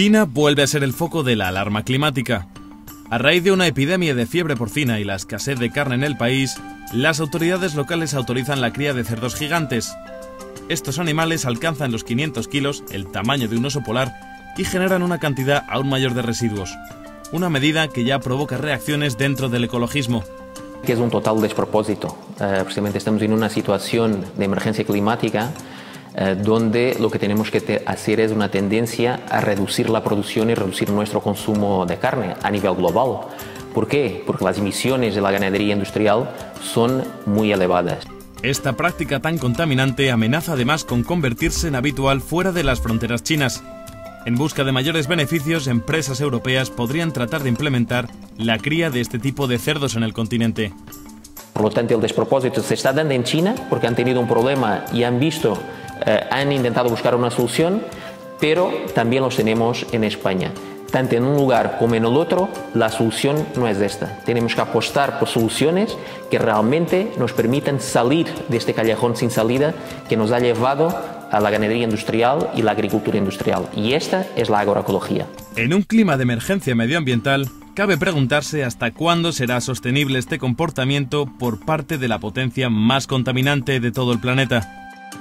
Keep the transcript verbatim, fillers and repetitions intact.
China vuelve a ser el foco de la alarma climática. A raíz de una epidemia de fiebre porcina y la escasez de carne en el país, las autoridades locales autorizan la cría de cerdos gigantes. Estos animales alcanzan los quinientos kilos, el tamaño de un oso polar, y generan una cantidad aún mayor de residuos. Una medida que ya provoca reacciones dentro del ecologismo. Que es un total despropósito. Eh, precisamente estamos en una situación de emergencia climática eh, donde lo que tenemos que hacer es una tendencia a reducir la producción y reducir nuestro consumo de carne a nivel global. ¿Por qué? Porque las emisiones de la ganadería industrial son muy elevadas. Esta práctica tan contaminante amenaza además con convertirse en habitual fuera de las fronteras chinas. En busca de mayores beneficios, empresas europeas podrían tratar de implementar la cría de este tipo de cerdos en el continente. Por lo tanto, el despropósito se está dando en China porque han tenido un problema y han visto, eh, han intentado buscar una solución, pero también los tenemos en España. Tanto en un lugar como en el otro, la solución no es esta. Tenemos que apostar por soluciones que realmente nos permitan salir de este callejón sin salida que nos ha llevado a la ganadería industrial y la agricultura industrial. Y esta es la agroecología. En un clima de emergencia medioambiental, cabe preguntarse hasta cuándo será sostenible este comportamiento por parte de la potencia más contaminante de todo el planeta.